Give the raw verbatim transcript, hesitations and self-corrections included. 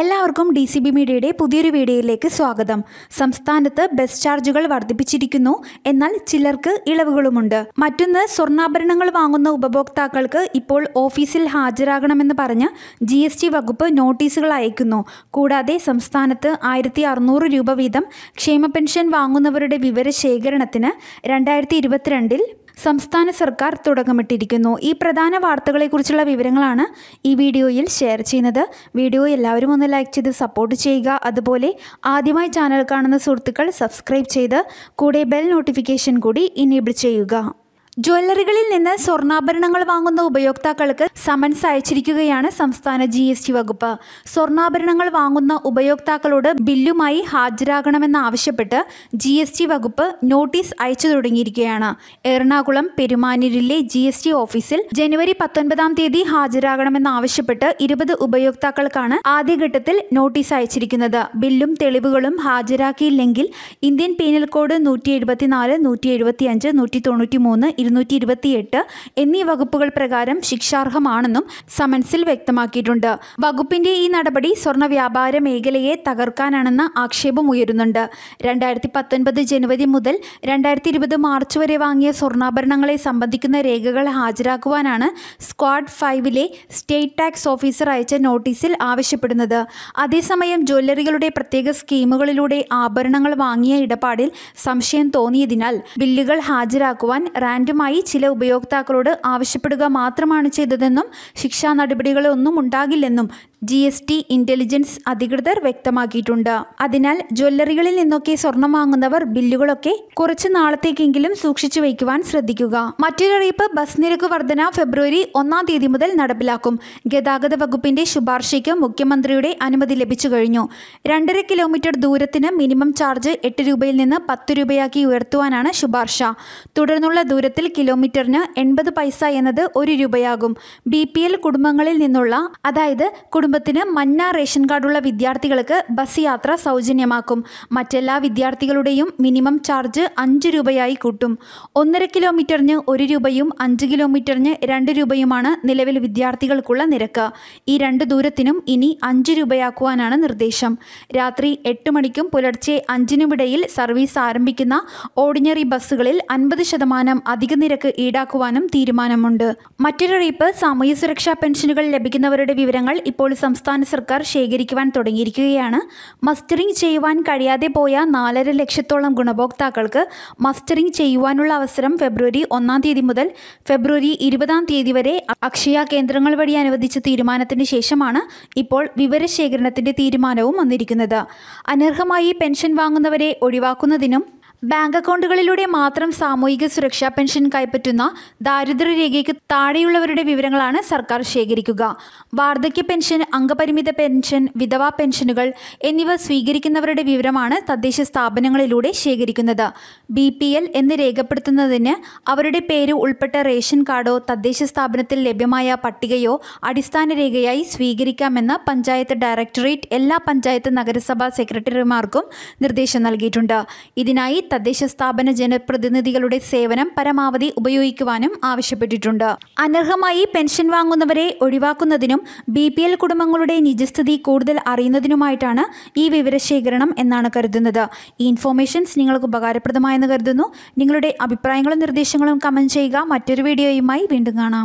എല്ലാവർക്കും D C B മീഡിയയുടെ പുതിയൊരു വീഡിയോയിലേക്ക് സ്വാഗതം. സംസ്ഥാനത്ത് ബസ് ചാർജുകൾ വർദ്ധിപ്പിച്ചിരിക്കുന്നു, എന്നാൽ ചിലർക്ക് ഇളവുകളുമുണ്ട്. മറ്റൊന്ന്, സ്വർണ്ണാഭരണങ്ങൾ വാങ്ങുന്ന ഉപഭോക്താക്കൾക്ക് ഇപ്പോൾ ഓഫീസിൽ ഹാജരാകണമെന്ന് പറഞ്ഞ് ജി എസ് ടി വകുപ്പ് നോട്ടീസുകൾ അയക്കുന്നു. കൂടാതെ സംസ്ഥാനത്ത് ആയിരത്തി അറുന്നൂറ് രൂപ വീതം ക്ഷേമ പെൻഷൻ വാങ്ങുന്നവരുടെ വിവരശേഖരണത്തിന് രണ്ടായിരത്തി ഇരുപത്തിരണ്ടിൽ സംസ്ഥാന സർക്കാർ തുടക്കമിട്ടിരിക്കുന്നു. ഈ പ്രധാന വാർത്തകളെക്കുറിച്ചുള്ള വിവരങ്ങളാണ് ഈ വീഡിയോയിൽ ഷെയർ ചെയ്യുന്നത്. വീഡിയോ എല്ലാവരും ഒന്ന് ലൈക്ക് ചെയ്ത് സപ്പോർട്ട് ചെയ്യുക. അതുപോലെ ആദ്യമായി ചാനൽ കാണുന്ന സുഹൃത്തുക്കൾ സബ്സ്ക്രൈബ് ചെയ്ത് കൂടെ ബെൽ നോട്ടിഫിക്കേഷൻ കൂടി ഇനേബിൾ ചെയ്യുക. ജ്വല്ലറികളിൽ നിന്ന് സ്വർണ്ണാഭരണങ്ങൾ വാങ്ങുന്ന ഉപയോക്താക്കൾക്ക് സമൻസ് അയച്ചിരിക്കുകയാണ് സംസ്ഥാന ജി എസ് ടി വകുപ്പ്. സ്വർണ്ണാഭരണങ്ങൾ വാങ്ങുന്ന ഉപയോക്താക്കളോട് ബില്ലുമായി ഹാജരാകണമെന്നാവശ്യപ്പെട്ട് ജി എസ് ടി വകുപ്പ് നോട്ടീസ് അയച്ചു തുടങ്ങിയിരിക്കുകയാണ്. എറണാകുളം പെരുമാനൂരിലെ ജി എസ് ടി ഓഫീസിൽ ജനുവരി പത്തൊൻപതാം തീയതി ഹാജരാകണമെന്നാവശ്യപ്പെട്ട് ഇരുപത് ഉപയോക്താക്കൾക്കാണ് ആദ്യഘട്ടത്തിൽ നോട്ടീസ് അയച്ചിരിക്കുന്നത്. ബില്ലും തെളിവുകളും ഹാജരാക്കിയില്ലെങ്കിൽ ഇന്ത്യൻ പീനൽ കോഡ് നൂറ്റി എഴുപത്തിനാല്, നൂറ്റി എഴുപത്തിയഞ്ച്, നൂറ്റി തൊണ്ണൂറ്റി മൂന്ന്, ഇരുന്നൂറ്റി ഇരുപത്തിയെട്ട് എന്നീ വകുപ്പുകൾ പ്രകാരം ശിക്ഷാർഹമാണെന്നും സമൻസിൽ വ്യക്തമാക്കിയിട്ടുണ്ട്. വകുപ്പിന്റെ ഈ നടപടി സ്വർണ്ണ വ്യാപാര മേഖലയെ തകർക്കാനാണെന്ന ആക്ഷേപം ഉയരുന്നുണ്ട്. രണ്ടായിരത്തി പത്തൊൻപത് ജനുവരി മുതൽ രണ്ടായിരത്തി ഇരുപത് മാർച്ച് വരെ വാങ്ങിയ സ്വർണ്ണാഭരണങ്ങളെ സംബന്ധിക്കുന്ന രേഖകൾ ഹാജരാക്കുവാനാണ് സ്ക്വാഡ് ഫൈവിലെ സ്റ്റേറ്റ് ടാക്സ് ഓഫീസർ അയച്ച നോട്ടീസിൽ ആവശ്യപ്പെടുന്നത്. അതേസമയം ജ്വല്ലറികളുടെ പ്രത്യേക സ്കീമുകളിലൂടെ ആഭരണങ്ങൾ വാങ്ങിയ ഇടപാടിൽ സംശയം തോന്നിയതിനാൽ ബില്ലുകൾ ഹാജരാക്കുവാൻ റാൻഡ് മായി ചില ഉപയോക്താക്കളോട് ആവശ്യപ്പെടുക മാത്രമാണ് ചെയ്തതെന്നും ശിക്ഷാ നടപടികളൊന്നും ഉണ്ടാകില്ലെന്നും ജി എസ് ടി ഇന്റലിജൻസ് അധികൃതർ വ്യക്തമാക്കിയിട്ടുണ്ട്. അതിനാൽ ജ്വല്ലറികളിൽ നിന്നൊക്കെ സ്വർണം വാങ്ങുന്നവർ ബില്ലുകളൊക്കെ കുറച്ചു നാളത്തേക്കെങ്കിലും സൂക്ഷിച്ചു വയ്ക്കുവാൻ ശ്രദ്ധിക്കുക. മറ്റൊരറിയിപ്പ്, ബസ് നിരക്ക് വർധന ഫെബ്രുവരി ഒന്നാം തീയതി മുതൽ നടപ്പിലാക്കും. ഗതാഗത വകുപ്പിന്റെ ശുപാർശയ്ക്ക് മുഖ്യമന്ത്രിയുടെ അനുമതി ലഭിച്ചു കഴിഞ്ഞു. രണ്ടര കിലോമീറ്റർ ദൂരത്തിന് മിനിമം ചാർജ് എട്ട് രൂപയിൽ നിന്ന് പത്ത് രൂപയാക്കി ഉയർത്തുവാനാണ് ശുപാർശ. തുടർന്നുള്ള ദൂരത്തിൽ കിലോമീറ്ററിന് എൺപത് പൈസ എന്നത് ഒരു രൂപയാകും. ബി പി എൽ കുടുംബങ്ങളിൽ നിന്നുള്ള, അതായത് കുടുംബത്തിന് മന്ന റേഷൻ കാർഡുള്ള വിദ്യാർത്ഥികൾക്ക് ബസ് യാത്ര സൗജന്യമാക്കും. മറ്റെല്ലാ വിദ്യാർത്ഥികളുടെയും മിനിമം ചാർജ് അഞ്ച് രൂപയായി കൂട്ടും. ഒന്നര കിലോമീറ്ററിന് ഒരു രൂപയും അഞ്ച് കിലോമീറ്ററിന് രണ്ട് രൂപയുമാണ് നിലവിൽ വിദ്യാർത്ഥികൾക്കുള്ള നിരക്ക്. ഈ രണ്ട് ദൂരത്തിനും ഇനി അഞ്ച് രൂപയാക്കുവാനാണ് നിർദ്ദേശം. രാത്രി എട്ട് മണിക്കും പുലർച്ചെ അഞ്ചിനുമിടയിൽ സർവീസ് ആരംഭിക്കുന്ന ഓർഡിനറി ബസ്സുകളിൽ അൻപത് ശതമാനം അധിക നിരക്ക് ഈടാക്കുവാനും തീരുമാനമുണ്ട്. മറ്റൊരറിയിപ്പ്, സാമൂഹ്യ സുരക്ഷാ പെൻഷനുകൾ ലഭിക്കുന്നവരുടെ വിവരങ്ങൾ ഇപ്പോൾ സംസ്ഥാന സർക്കാർ ശേഖരിക്കുവാൻ തുടങ്ങിയിരിക്കുകയാണ്. മസ്റ്ററിംഗ് ചെയ്യുവാൻ കഴിയാതെ പോയ നാലര ലക്ഷത്തോളം ഗുണഭോക്താക്കൾക്ക് മസ്റ്ററിംഗ് ചെയ്യുവാനുള്ള അവസരം ഫെബ്രുവരി ഒന്നാം തീയതി മുതൽ ഫെബ്രുവരി ഇരുപതാം തീയതി വരെ അക്ഷയ കേന്ദ്രങ്ങൾ വഴി അനുവദിച്ച തീരുമാനത്തിന് ശേഷമാണ് ഇപ്പോൾ വിവരശേഖരണത്തിന്റെ തീരുമാനവും വന്നിരിക്കുന്നത്. അനർഹമായി പെൻഷൻ വാങ്ങുന്നവരെ ഒഴിവാക്കുന്നതിനും ബാങ്ക് അക്കൗണ്ടുകളിലൂടെ മാത്രം സാമൂഹിക സുരക്ഷാ പെൻഷൻ കൈപ്പറ്റുന്ന ദാരിദ്ര്യരേഖയ്ക്ക് താഴെയുള്ളവരുടെ വിവരങ്ങളാണ് സർക്കാർ ശേഖരിക്കുക. വാർദ്ധക്യ പെൻഷൻ, അംഗപരിമിത പെൻഷൻ, വിധവാ പെൻഷനുകൾ എന്നിവ സ്വീകരിക്കുന്നവരുടെ വിവരമാണ് തദ്ദേശ സ്ഥാപനങ്ങളിലൂടെ ശേഖരിക്കുന്നത്. ബി പി എൽ എന്ന് രേഖപ്പെടുത്തുന്നതിന് അവരുടെ പേര് ഉൾപ്പെട്ട റേഷൻ കാർഡോ തദ്ദേശ സ്ഥാപനത്തിൽ ലഭ്യമായ പട്ടികയോ അടിസ്ഥാന രേഖയായി സ്വീകരിക്കാമെന്ന് പഞ്ചായത്ത് ഡയറക്ടറേറ്റ് എല്ലാ പഞ്ചായത്ത് നഗരസഭാ സെക്രട്ടറിമാർക്കും നിർദ്ദേശം നൽകിയിട്ടുണ്ട്. ഇതിനായി തദ്ദേശ സ്ഥാപന ജനപ്രതിനിധികളുടെ സേവനം പരമാവധി ഉപയോഗിക്കുവാനും ആവശ്യപ്പെട്ടിട്ടുണ്ട്. അനർഹമായി പെൻഷൻ വാങ്ങുന്നവരെ ഒഴിവാക്കുന്നതിനും ബി പി എൽ കുടുംബങ്ങളുടെ നിജസ്ഥിതി കൂടുതൽ അറിയുന്നതിനുമായിട്ടാണ് ഈ വിവരശേഖരണം എന്നാണ് കരുതുന്നത്. ഈ ഇൻഫോർമേഷൻസ് നിങ്ങൾക്ക് ഉപകാരപ്രദമായെന്ന് കരുതുന്നു. നിങ്ങളുടെ അഭിപ്രായങ്ങളും നിർദ്ദേശങ്ങളും കമൻറ്റ് ചെയ്യുക. മറ്റൊരു വീഡിയോയുമായി വീണ്ടും കാണാം.